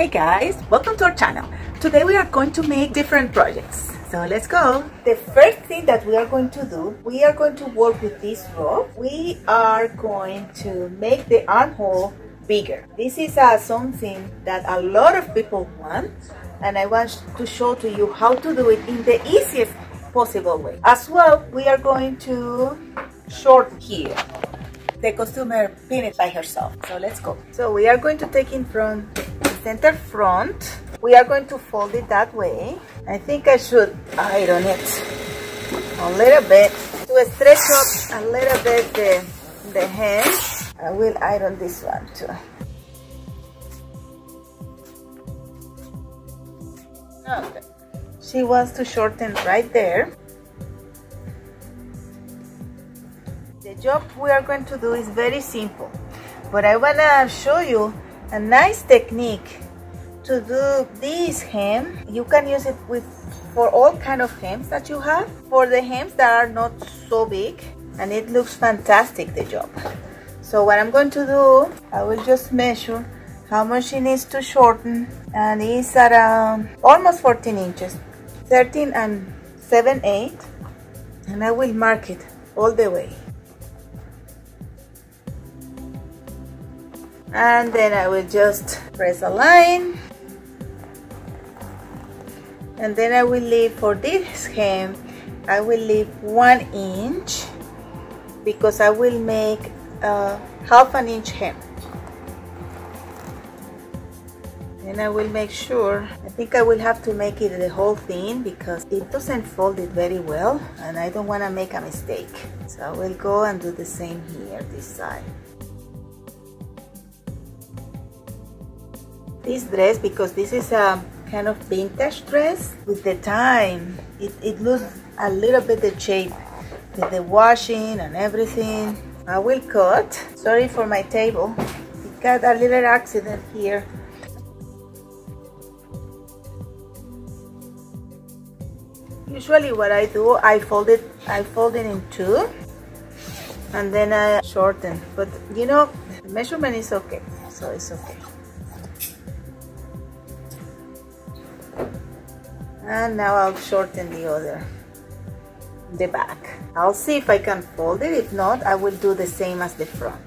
Hey guys, welcome to our channel. Today we are going to make different projects, so let's go. The first thing that we are going to do, we are going to work with this rope. We are going to make the armhole bigger. This is something that a lot of people want, and I want to show to you how to do it in the easiest possible way. As well, we are going to short here. The costumer pinned it by herself, so let's go. So we are going to take in from center front. We are going to fold it that way. I think I should iron it a little bit to stretch up a little bit the hem. I will iron this one too. Okay. She wants to shorten right there. The job we are going to do is very simple, but I want to show you a nice technique to do this hem. You can use it for all kind of hems that you have. For the hems that are not so big, and it looks fantastic, the job. So what I'm going to do, I will just measure how much she needs to shorten, and it's around almost 14 inches, 13 7/8, and I will mark it all the way. And then I will just press a line, and then I will leave for this hem, I will leave 1 inch, because I will make a ½ inch hem. And I will make sure, I think I will have to make it the whole thing, because it doesn't fold it very well and I don't want to make a mistake. So I will go and do the same here, this side. This dress, because this is a kind of vintage dress, with the time it loses a little bit the shape with the washing and everything. I will cut. Sorry for my table, it got a little accident here. Usually what I do, I fold it in two and then I shorten, but you know, the measurement is okay, so it's okay. And now I'll shorten the back. I'll see if I can fold it. If not, I will do the same as the front.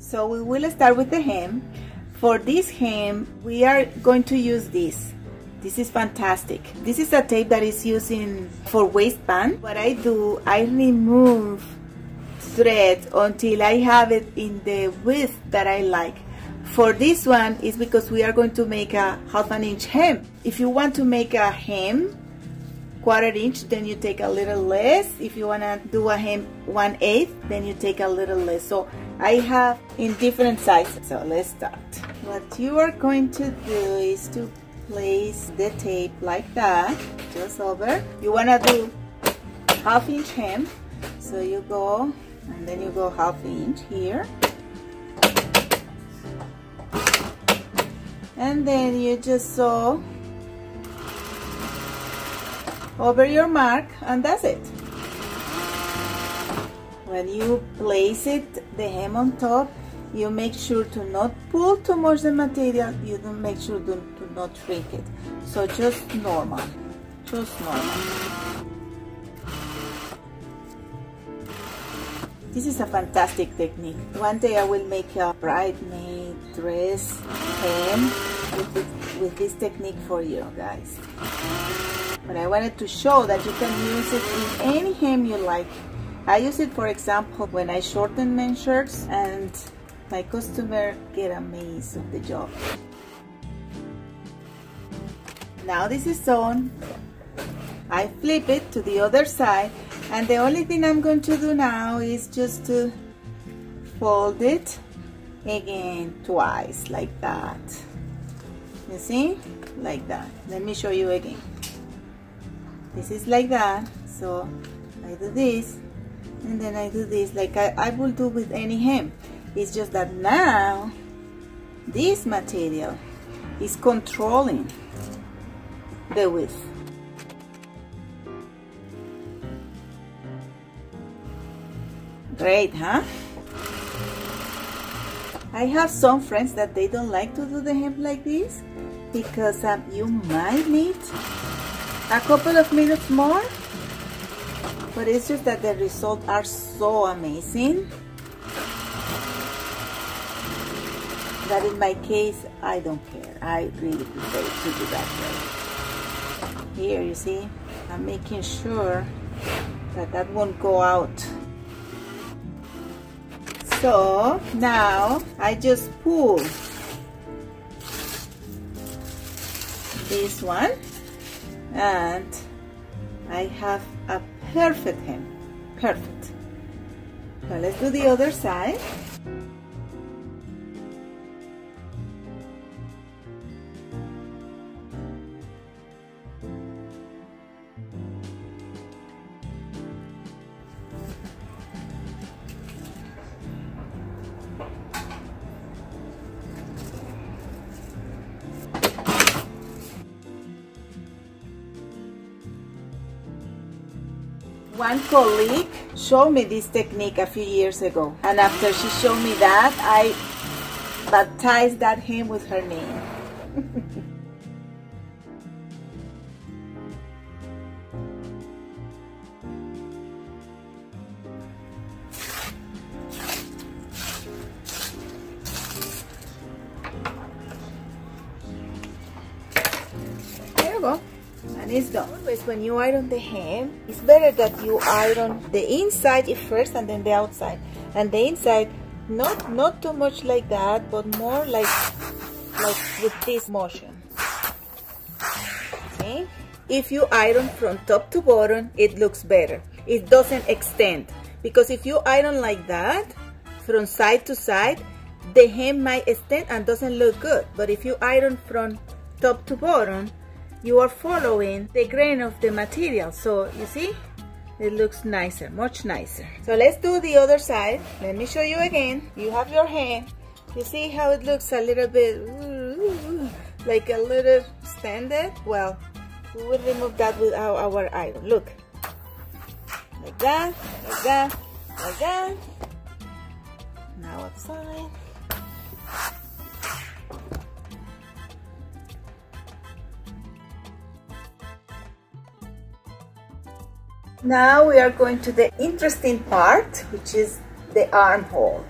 So we will start with the hem. For this hem, we are going to use this. This is fantastic. This is a tape that is used for waistband. What I do, I remove thread until I have it in the width that I like. For this one is because we are going to make a ½ inch hem. If you want to make a hem 1/4 inch, then you take a little less. If you want to do a hem 1/8, then you take a little less. So I have in different sizes. So let's start. What you are going to do is to place the tape like that, just over. You want to do ½ inch hem, so you go, and then you go ½ inch here, and then you just sew over your mark, and that's it. When you place it, the hem on top, you make sure to not pull too much the material. You don't make sure to not shrink it. So just normal, just normal. This is a fantastic technique. One day I will make a bridesmaid dress hem with this technique for you guys. But I wanted to show that you can use it in any hem you like. I use it, for example, when I shorten men's shirts, and my customer get amazed of the job. Now this is sewn. I flip it to the other side, and the only thing I'm going to do now is just to fold it again twice, like that. You see? Like that. Let me show you again. This is like that. So I do this, and then I do this, like I will do with any hem. It's just that now this material is controlling the width. Great, huh? I have some friends that they don't like to do the hemp like this because you might need a couple of minutes more, but it's just that the results are so amazing that in my case, I don't care. I really prefer to do that way. Here, you see, I'm making sure that that won't go out. So now I just pull this one and I have a perfect hem. Perfect. Now let's do the other side. One colleague showed me this technique a few years ago, and after she showed me that, I baptized that hem with her name. It's done. Always when you iron the hem, it's better that you iron the inside first and then the outside. And the inside, not too much like that, but more like with this motion. Okay? If you iron from top to bottom, it looks better. It doesn't extend, because if you iron like that, from side to side, the hem might extend and doesn't look good. But if you iron from top to bottom, you are following the grain of the material, so you see it looks nicer, much nicer. So let's do the other side. Let me show you again. You have your hand. You see how it looks a little bit like a little extended? Well, we will remove that with our iron. Look, like that, like that, like that. Now outside. Now we are going to the interesting part, which is the armhole.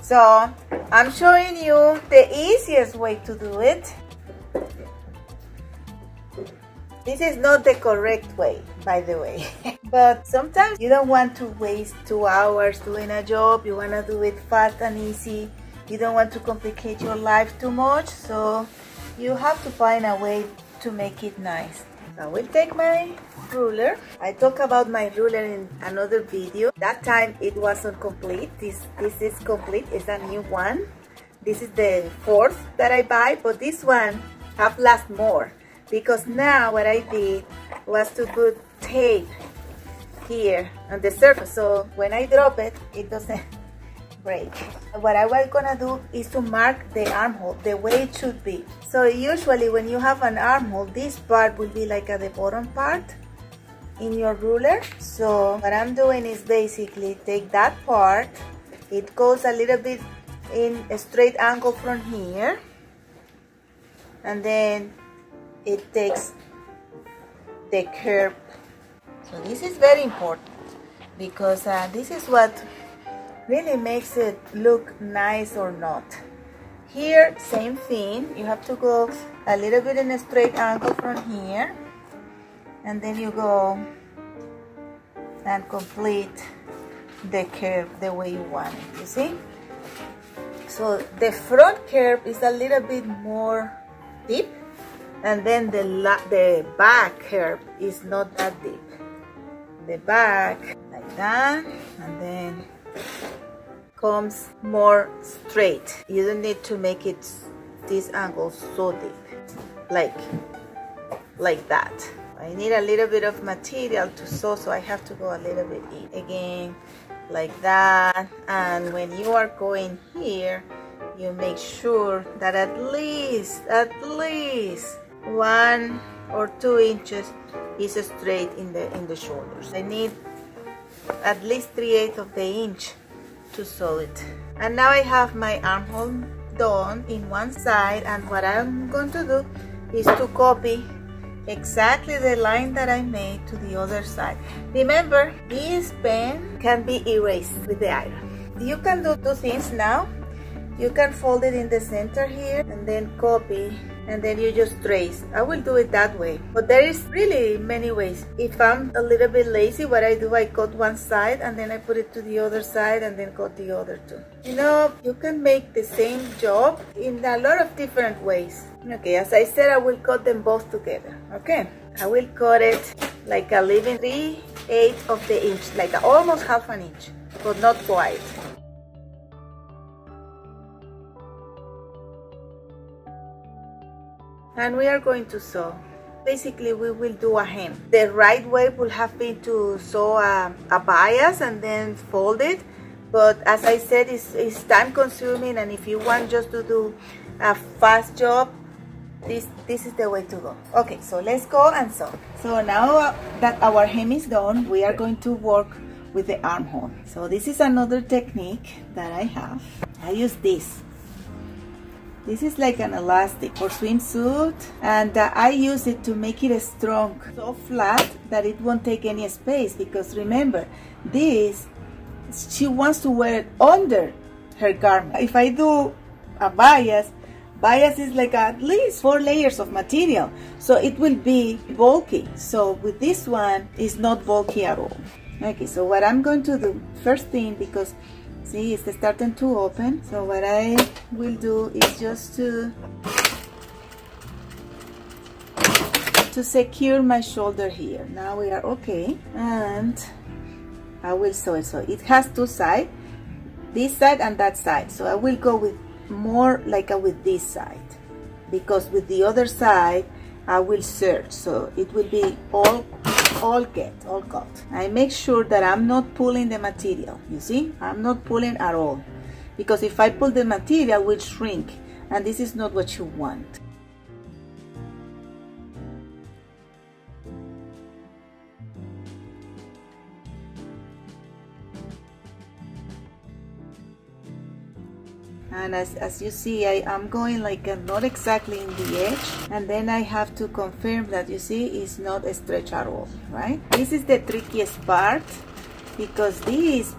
So I'm showing you the easiest way to do it. This is not the correct way, by the way. But sometimes you don't want to waste 2 hours doing a job. You want to do it fast and easy. You don't want to complicate your life too much. So you have to find a way to make it nice. I will take my ruler. I talked about my ruler in another video. That time it wasn't complete. This is complete. It's a new one. This is the fourth that I buy, but this one have last more, because now what I did was to put tape here on the surface, so when I drop it, it doesn't break. What I was gonna do is to mark the armhole the way it should be. So usually when you have an armhole, this part will be like at the bottom part in your ruler. So what I'm doing is basically take that part. It goes a little bit in a straight angle from here, and then it takes the curve. So this is very important, because this is what really makes it look nice or not. Here, same thing. You have to go a little bit in a straight angle from here, and then you go and complete the curve the way you want it, you see? So the front curve is a little bit more deep, and then the back curve is not that deep. The back, like that, and then comes more straight. You don't need to make it this angle so deep, like that. I need a little bit of material to sew, so I have to go a little bit in again, like that. And when you are going here, you make sure that at least 1 or 2 inches is straight in the shoulders. I need at least 3/8 of the inch to sew it. And now I have my armhole done in one side, and what I'm going to do is to copy exactly the line that I made to the other side. Remember, this pen can be erased with the iron. You can do two things now. You can fold it in the center here and then copy, and then you just trace. I will do it that way, but there is really many ways. If I'm a little bit lazy, what I do, I cut one side and then I put it to the other side and then cut the other two. You know, you can make the same job in a lot of different ways. Okay, as I said, I will cut them both together. Okay, I will cut it like a living 3/8 of the inch, like almost half an inch, but not quite. And we are going to sew. Basically, we will do a hem. The right way would have been to sew a bias and then fold it, but as I said, it's time consuming, and if you want just to do a fast job, this is the way to go. Okay, so let's go and sew. So now that our hem is done, we are going to work with the armhole. So this is another technique that I have. I use this. This is like an elastic for swimsuit, and I use it to make it strong, so flat that it won't take any space, because remember, this, she wants to wear it under her garment. If I do a bias is like at least 4 layers of material, so it will be bulky. So with this one, it's not bulky at all. Okay, so what I'm going to do, first thing, because see, it's starting to open, so what I will do is just to secure my shoulder here. Now we are okay, and I will sew it. So it has two sides, this side and that side, so I will go with more like with this side, because with the other side I will serge, so it will be all cut. I make sure that I'm not pulling the material. You see, I'm not pulling at all, because if I pull the material, it will shrink, and this is not what you want. And as you see, I am going like not exactly in the edge, and then I have to confirm that, you see, it's not a stretch at all, right? This is the trickiest part, because this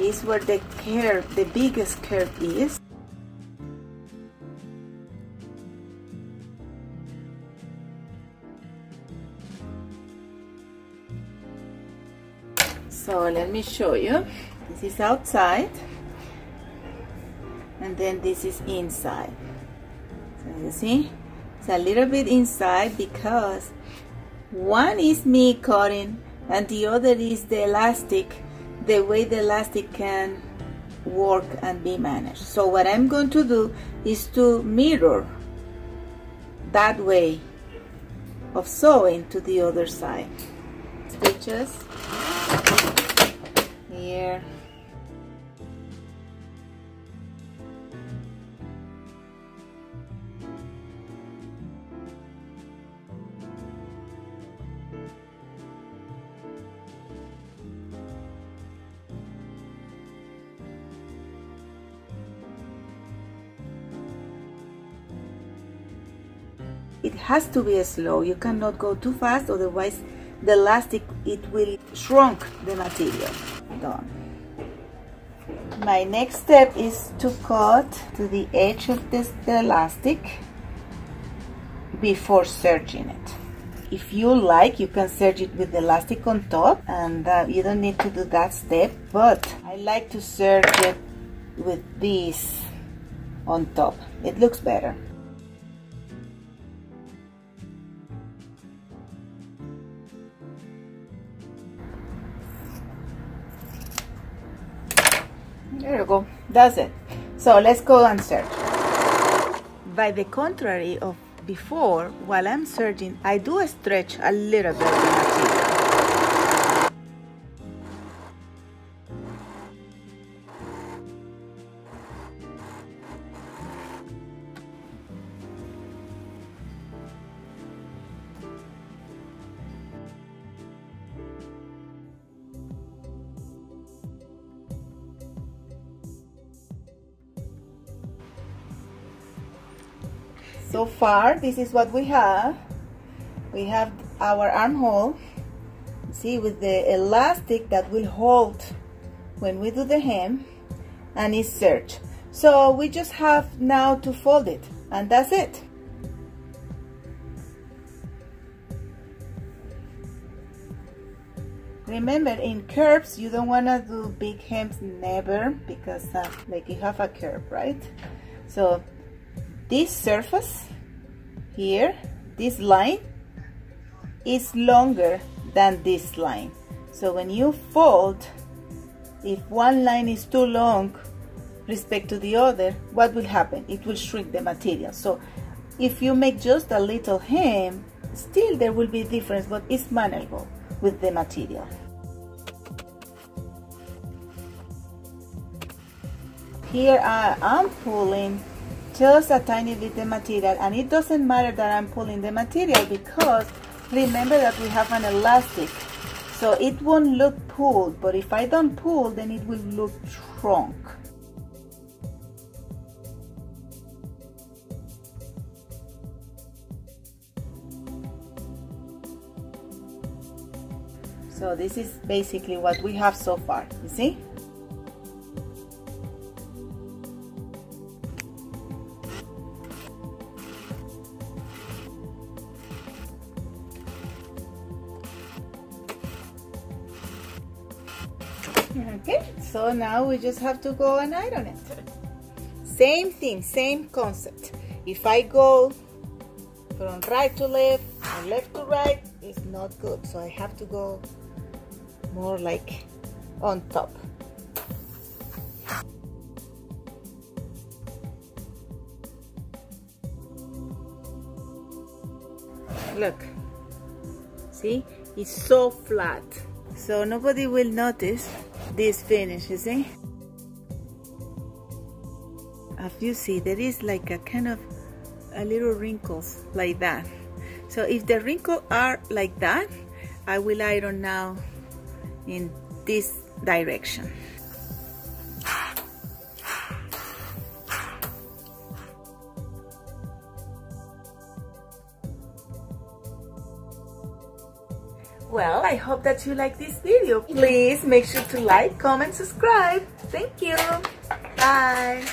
is where the curve, the biggest curve is. So let me show you. This is outside, and then this is inside. So you see, it's a little bit inside, because one is me cutting and the other is the elastic, the way the elastic can work and be managed. So what I'm going to do is to mirror that way of sewing to the other side. Stitches here. It has to be slow. You cannot go too fast, otherwise the elastic, it will shrink the material. Done. My next step is to cut to the edge of the elastic before serging it. If you like, you can serge it with the elastic on top, and you don't need to do that step, but I like to serge it with this on top. It looks better. There you go, that's it. So let's go and serge. By the contrary of before, while I'm serging, I do stretch a little bit of material. So far, this is what we have. We have our armhole, see, with the elastic that will hold when we do the hem, and it's serged. So we just have now to fold it, and that's it. Remember, in curves, you don't want to do big hems, never, because like you have a curve, right? So this surface here, this line, is longer than this line. So when you fold, if one line is too long respect to the other, what will happen? It will shrink the material. So if you make just a little hem, still there will be a difference, but it's manageable with the material. Here I'm pulling just a tiny bit the material, and it doesn't matter that I'm pulling the material, because remember that we have an elastic, so it won't look pulled, but if I don't pull, then it will look shrunk. So this is basically what we have so far, you see? Okay, so now we just have to go and iron it. Same thing, same concept. If I go from right to left and left to right, it's not good. So I have to go more like on top. Look, see, it's so flat, so nobody will notice this finish, you see? As you see, there is like a kind of a little wrinkles like that. So if the wrinkles are like that, I will iron now in this direction. Well, I hope that you like this video. Please make sure to like, comment, subscribe. Thank you. Bye.